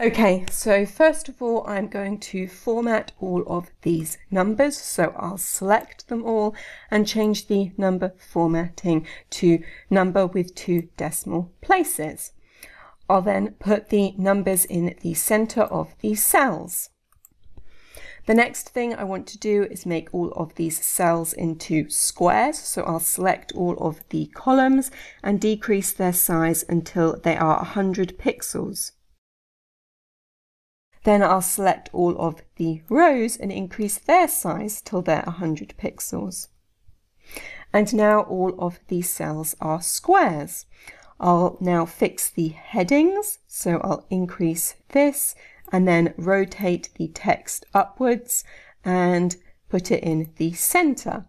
Okay, so first of all, I'm going to format all of these numbers. So I'll select them all and change the number formatting to number with 2 decimal places. I'll then put the numbers in the center of the cells. The next thing I want to do is make all of these cells into squares. So I'll select all of the columns and decrease their size until they are 100 pixels. Then I'll select all of the rows and increase their size till they're 100 pixels. And now all of the cells are squares. I'll now fix the headings, so I'll increase this and then rotate the text upwards and put it in the center.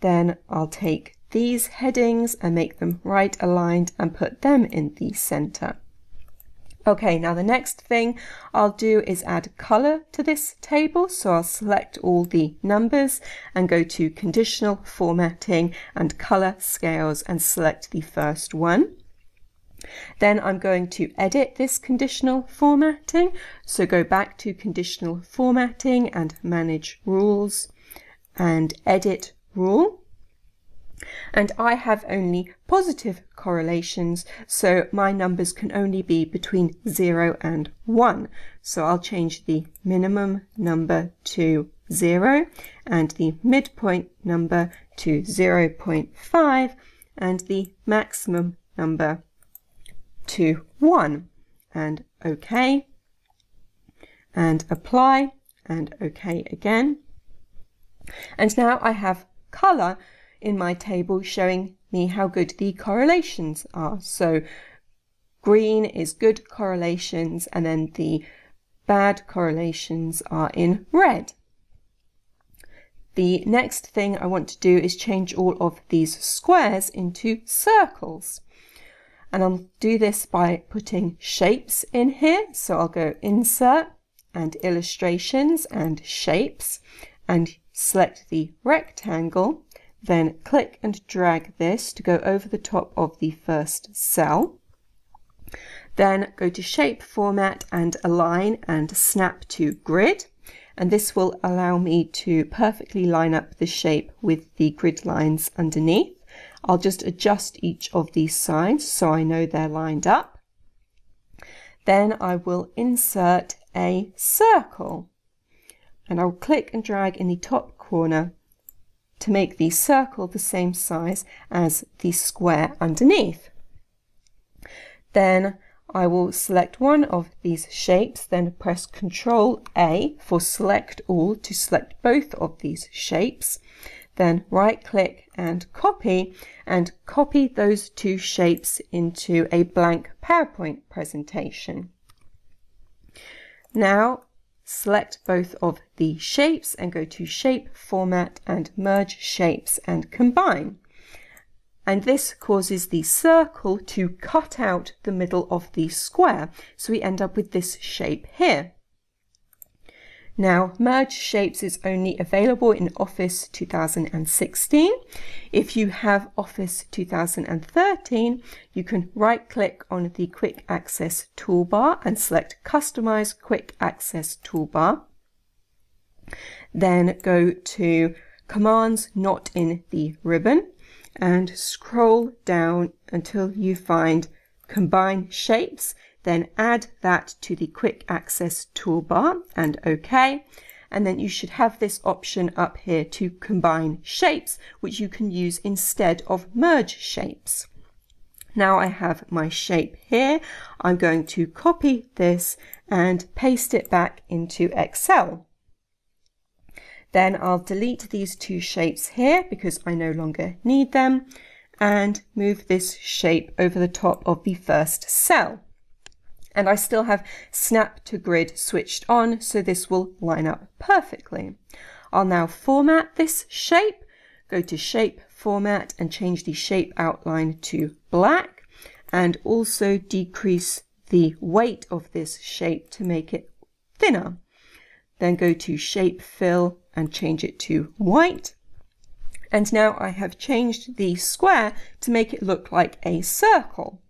Then I'll take these headings and make them right aligned and put them in the center. Okay, now the next thing I'll do is add color to this table. So I'll select all the numbers and go to conditional formatting and color scales and select the first one. Then I'm going to edit this conditional formatting. So go back to conditional formatting and manage rules and edit rule. And I have only positive correlations, so my numbers can only be between 0 and 1. So I'll change the minimum number to 0 and the midpoint number to 0.5 and the maximum number to 1. And OK. And apply. And OK again. And now I have color in my table showing me how good the correlations are. So green is good correlations and then the bad correlations are in red. The next thing I want to do is change all of these squares into circles. And I'll do this by putting shapes in here. So I'll go Insert and Illustrations and Shapes and select the rectangle. Then click and drag this to go over the top of the first cell. Then go to Shape Format and Align and Snap to Grid. And this will allow me to perfectly line up the shape with the grid lines underneath. I'll just adjust each of these sides so I know they're lined up. Then I will insert a circle. And I'll click and drag in the top corner to make the circle the same size as the square underneath. Then I will select one of these shapes, then press Ctrl A for select all to select both of these shapes. Then right click and copy those two shapes into a blank PowerPoint presentation. Now select both of the shapes and go to Shape, Format and Merge Shapes and Combine. And this causes the circle to cut out the middle of the square. So we end up with this shape here. Now, Merge Shapes is only available in Office 2016. If you have Office 2013, you can right-click on the Quick Access toolbar and select Customize Quick Access toolbar. Then go to Commands Not in the Ribbon and scroll down until you find Combine Shapes. Then add that to the Quick Access toolbar and OK. And then you should have this option up here to combine shapes, which you can use instead of merge shapes. Now I have my shape here. I'm going to copy this and paste it back into Excel. Then I'll delete these two shapes here because I no longer need them and move this shape over the top of the first cell. And I still have Snap to Grid switched on, so this will line up perfectly. I'll now format this shape, go to Shape Format and change the shape outline to black and also decrease the weight of this shape to make it thinner. Then go to Shape Fill and change it to white. And now I have changed the square to make it look like a circle.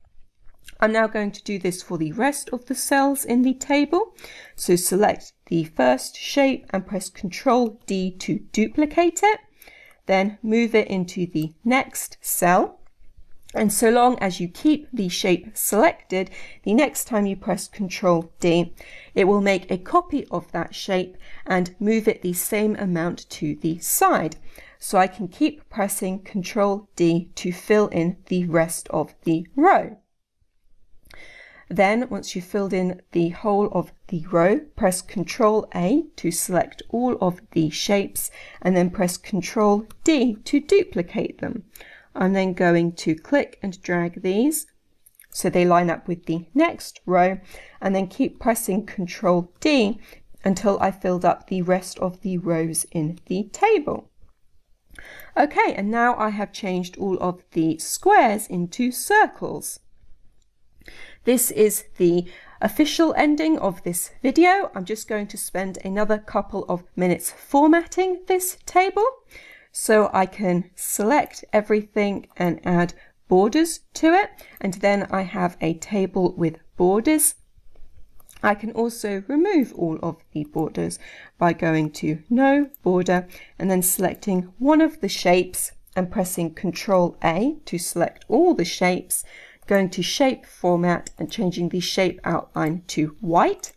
I'm now going to do this for the rest of the cells in the table. So select the first shape and press Ctrl D to duplicate it. Then move it into the next cell. And so long as you keep the shape selected, the next time you press Ctrl D, it will make a copy of that shape and move it the same amount to the side. So I can keep pressing Ctrl D to fill in the rest of the row. Then, once you've filled in the whole of the row, press Ctrl A to select all of the shapes, and then press Ctrl D to duplicate them. I'm then going to click and drag these so they line up with the next row, and then keep pressing Ctrl D until I filled up the rest of the rows in the table. Okay, and now I have changed all of the squares into circles. This is the official ending of this video. I'm just going to spend another couple of minutes formatting this table. So I can select everything and add borders to it, and then I have a table with borders. I can also remove all of the borders by going to No Border and then selecting one of the shapes and pressing Ctrl A to select all the shapes, going to Shape Format and changing the shape outline to white.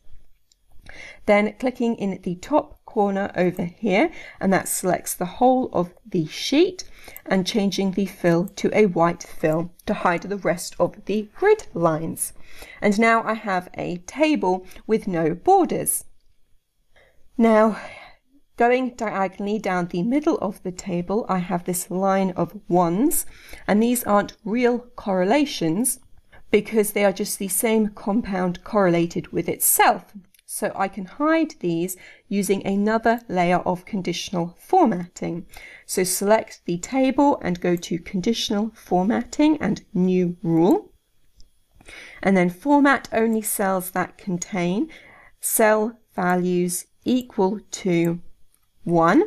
Then clicking in the top corner over here, and that selects the whole of the sheet, and changing the fill to a white fill to hide the rest of the grid lines. And now I have a table with no borders. Now, going diagonally down the middle of the table, I have this line of ones, and these aren't real correlations because they are just the same compound correlated with itself. So I can hide these using another layer of conditional formatting. So select the table and go to Conditional Formatting and New Rule. And then format only cells that contain cell values equal to 1.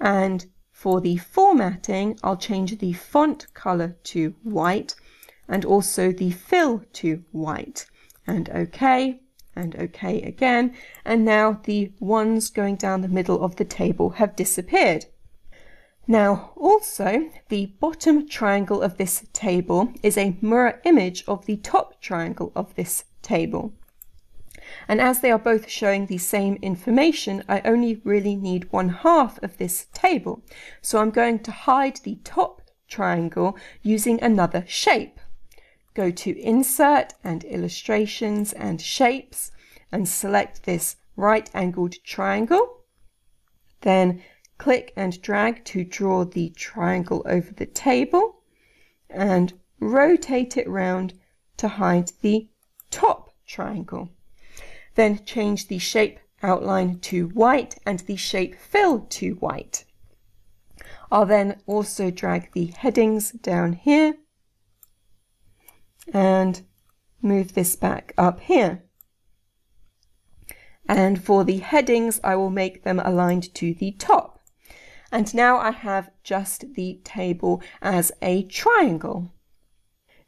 And for the formatting, I'll change the font color to white and also the fill to white. And OK. And OK again, and now the ones going down the middle of the table have disappeared. Now also, the bottom triangle of this table is a mirror image of the top triangle of this table. And as they are both showing the same information, I only really need one half of this table. So I'm going to hide the top triangle using another shape. Go to Insert and Illustrations and Shapes and select this right-angled triangle. Then click and drag to draw the triangle over the table and rotate it round to hide the top triangle. Then change the shape outline to white and the shape fill to white. I'll then also drag the headings down here and move this back up here. And for the headings, I will make them aligned to the top. And now I have just the table as a triangle.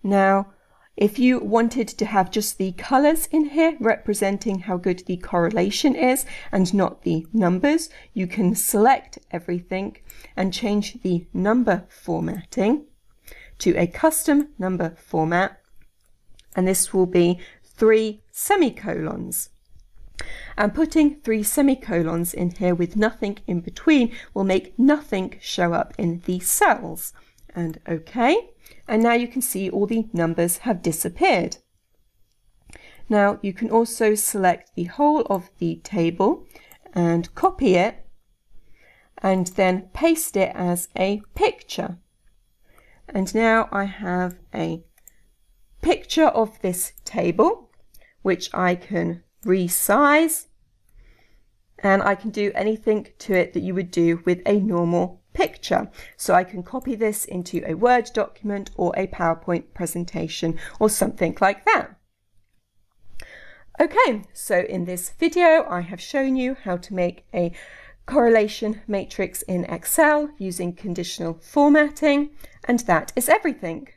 Now, if you wanted to have just the colors in here representing how good the correlation is and not the numbers, you can select everything and change the number formatting to a custom number format. And this will be 3 semicolons. And putting 3 semicolons in here with nothing in between will make nothing show up in the cells. And OK. And now you can see all the numbers have disappeared. Now you can also select the whole of the table and copy it and then paste it as a picture. And now I have a picture of this table, which I can resize, and I can do anything to it that you would do with a normal picture. So I can copy this into a Word document or a PowerPoint presentation or something like that. Okay, so in this video, I have shown you how to make a correlation matrix in Excel using conditional formatting, and that is everything.